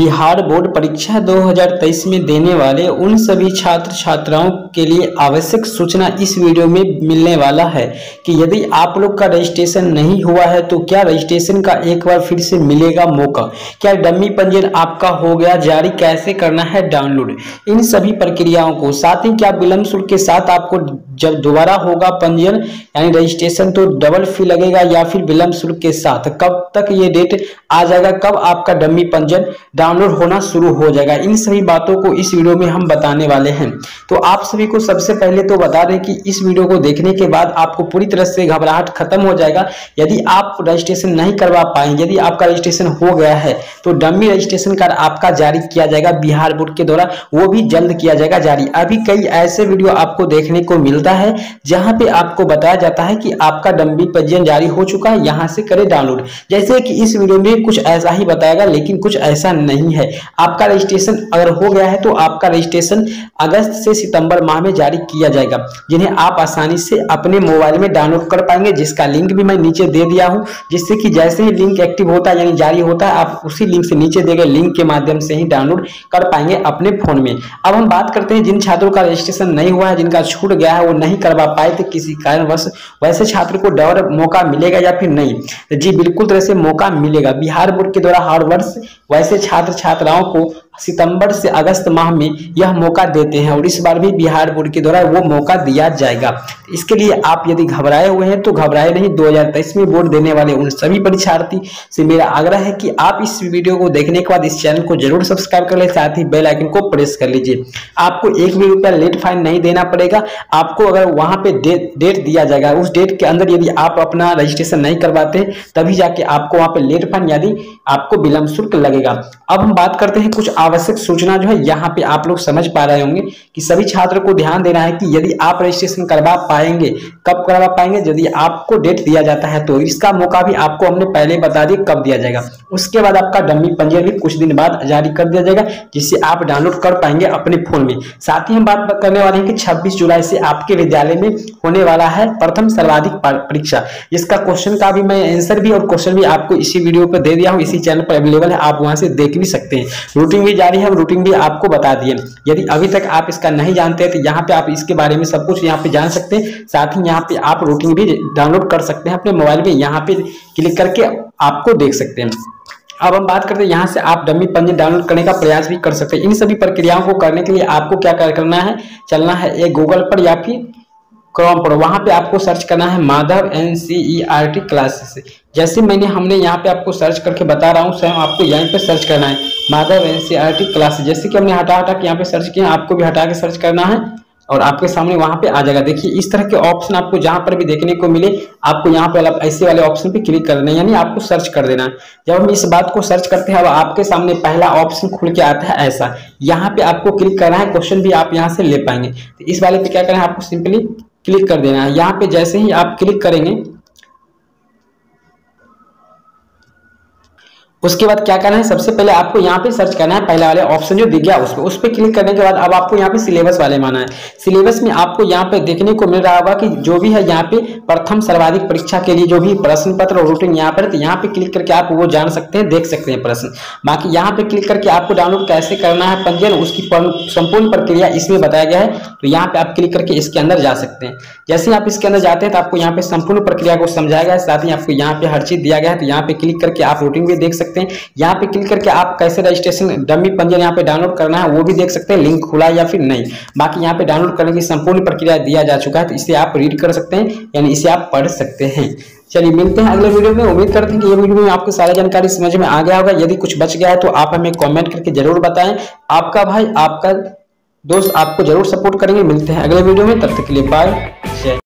Bihar board परीक्षा 2023 में देने वाले उन सभी छात्र छात्राओं के लिए आवश्यक सूचना इस वीडियो में मिलने वाला है कि यदि आप लोग का रजिस्ट्रेशन नहीं हुआ है तो क्या रजिस्ट्रेशन का एक बार फिर से मिलेगा मौका, क्या डमी पंजीयन आपका हो गया, जारी कैसे करना है, डाउनलोड, इन सभी प्रक्रियाओं को, साथ ही क्या विलंब शुल्क के साथ आपको जब दोबारा होगा पंजीयन यानी रजिस्ट्रेशन तो डबल फी लगेगा या फिर विलंब शुल्क के साथ, कब तक ये डेट आ जाएगा, कब आपका डमी पंजीयन डाउनलोड होना शुरू हो जाएगा, इन सभी बातों को इस वीडियो में हम बताने वाले हैं। तो आप सभी को सबसे पहले तो बता दें कि इस वीडियो को देखने के बाद आपको पूरी तरह से घबराहट खत्म हो जाएगा। यदि आप रजिस्ट्रेशन नहीं करवा पाएंगे, यदि आपका रजिस्ट्रेशन हो गया है तो डमी रजिस्ट्रेशन कार्ड आपका जारी किया जाएगा बिहार बोर्ड के द्वारा, वो भी जल्द किया जाएगा जारी। अभी कई ऐसे वीडियो आपको देखने को मिलता है जहां पे आपको बताया जाता है कि आपका डमी पंजीयन जारी हो चुका है, यहां से करें डाउनलोड, जैसे कि इस वीडियो में कुछ ऐसा ही बताएगा, लेकिन कुछ ऐसा नहीं है। आपका रजिस्ट्रेशन अगर हो गया है तो आपका रजिस्ट्रेशन अगस्त से सितंबर माह में जारी किया जाएगा, जिन्हें आप आसानी से अपने मोबाइल में डाउनलोड कर पाएंगे, जिसका लिंक भी मैं नीचे दे दिया हूं, जिससे कि जैसे ही लिंक एक्टिव होता है यानी जारी होता है आप उसी लिंक से, नीचे दिए गए लिंक के माध्यम से ही डाउनलोड कर पाएंगे अपने फोन में। अब हम बात करते हैं जिन छात्रों का रजिस्ट्रेशन नहीं हुआ है, जिनका छूट गया है, वो नहीं करवा पाए थे किसी कारणवश, वैसे छात्र को डर मौका मिलेगा या फिर नहीं? जी बिल्कुल तरह से मौका मिलेगा। बिहार बोर्ड के द्वारा हर वर्ष वैसे छात्र छात्राओं को सितंबर से अगस्त माह में यह मौका देते हैं और इस बार भी बिहार बोर्ड के द्वारा वो मौका दिया जाएगा। इसके लिए आप यदि घबराए हुए हैं तो घबराए नहीं। 2023 में बोर्ड देने वाले उन सभी परीक्षार्थी से मेरा आग्रह है कि आप इस वीडियो को देखने के बाद इस चैनल को जरूर सब्सक्राइब कर लें, साथ ही बेल आइकन को प्रेस कर लीजिए। आपको एक भी रुपया लेट फाइन नहीं देना पड़ेगा। आपको अगर वहाँ पे डेट दिया जाएगा, उस डेट के अंदर यदि आप अपना रजिस्ट्रेशन नहीं करवाते तभी जाके आपको वहाँ पे लेट फाइन यानी आपको विलंब शुल्क लगेगा। अब हम बात करते हैं कुछ आवश्यक सूचना जो है, यहाँ पे आप लोग समझ पा रहे होंगे कि सभी छात्रों को ध्यान देना है कि यदि आप रजिस्ट्रेशन करवा पाएंगे, कब करवा पाएंगे, यदि आपको डेट दिया जाता है तो इसका मौका भी आपको हमने पहले बता दिया कब दिया जाएगा। उसके बाद आपका डमी पंजीयन भी कुछ दिन बाद जारी कर दिया जाएगा, जिससे आप डाउनलोड कर पाएंगे अपने फोन में। साथ ही हम बात करने वाले हैं कि 26 जुलाई से आपके विद्यालय में होने वाला है प्रथम सर्वाधिक परीक्षा, जिसका क्वेश्चन का भी मैं आंसर भी और क्वेश्चन भी आपको इसी वीडियो पर दे दिया हूँ, इसी चैनल पर अवेलेबल है, आप वहां से देख भी सकते हैं। रूटीन भी जारी है, हम रूटीन भी आपको बता दिए। यदि अभी तक आप इसका नहीं जानते तो यहाँ पे आप इसके बारे में सब कुछ यहाँ पे जान सकते हैं, साथ ही यहाँ पे आप रूटीन भी डाउनलोड कर सकते हैं अपने मोबाइल में, यहाँ पे क्लिक करके आपको देख सकते हैं। अब हम बात करते हैं, यहाँ से आप डमी पंजीयन डाउनलोड करने का प्रयास भी कर सकते हैं। इन सभी प्रक्रियाओं को करने के लिए आपको क्या करना है, चलना है एक गूगल पर या फिर क्रोम पर, वहाँ पे आपको सर्च करना है माधव MNC क्लासेस। जैसे मैंने हमने यहाँ पे आपको सर्च करके बता रहा हूँ, स्वयं आपको यहीं पे सर्च करना है माधव MNC क्लासेस। जैसे कि हमने हटा के यहाँ पे सर्च किया, आपको भी हटा के सर्च करना है और आपके सामने वहाँ पे आ जाएगा। देखिए इस तरह के ऑप्शन आपको जहाँ पर भी देखने को मिले, आपको यहाँ पे ऐसे वाले ऑप्शन पे क्लिक करना है, यानी आपको सर्च कर देना है। जब हम इस बात को सर्च करते हैं अब आपके सामने पहला ऑप्शन खुल के आता है ऐसा, यहाँ पे आपको क्लिक करना है, क्वेश्चन भी आप यहाँ से ले पाएंगे। तो इस वाले पे क्या करना है, आपको सिंपली क्लिक कर देना है। यहाँ पे जैसे ही आप क्लिक करेंगे उसके बाद क्या करना है, सबसे पहले आपको यहाँ पे सर्च करना है पहले वाले ऑप्शन जो दिख गया उस पे क्लिक करने के बाद अब आपको यहाँ पे सिलेबस वाले माना है। सिलेबस में आपको यहाँ पे देखने को मिल रहा होगा कि जो भी है यहाँ पे प्रथम सर्वाधिक परीक्षा के लिए जो भी प्रश्न पत्र और रूटीन यहाँ पर, तो यहाँ पे क्लिक करके आप वो जान सकते हैं, देख सकते हैं प्रश्न। बाकी यहाँ पे क्लिक करके आपको डाउनलोड कैसे करना है पंजीयन, उसकी संपूर्ण प्रक्रिया इसमें बताया गया है। तो यहाँ पे आप क्लिक करके इसके अंदर जा सकते हैं। जैसे आप इसके अंदर जाते हैं तो आपको यहाँ पे संपूर्ण प्रक्रिया को समझाया गया है, साथ ही आपको यहाँ पे हर चीज दिया गया है। तो यहाँ पे क्लिक करके आप रूटीन भी देख सकते हैं, यहाँ पे क्लिक करके आप कैसे रजिस्ट्रेशन डमी पंजीयन यहाँ पे डाउनलोड करना है वो भी देख सकते हैं, लिंक खुला या फिर नहीं। बाकी यहाँ पे डाउनलोड करने की संपूर्ण प्रक्रिया दिया जा चुका है, तो इसे आप रीड कर सकते हैं यानी इसे आप पढ़ सकते हैं। चलिए मिलते हैं अगले वीडियो में। उम्मीद करते हैं कि ये वीडियो में आपको सारी जानकारी समझ में आ गया होगा। यदि कुछ बच गया है तो आप हमें कॉमेंट करके जरूर बताएं। आपका भाई, आपका दोस्त आपको जरूर सपोर्ट करेंगे। मिलते हैं अगले वीडियो में, तब तक के लिए बाय, जय।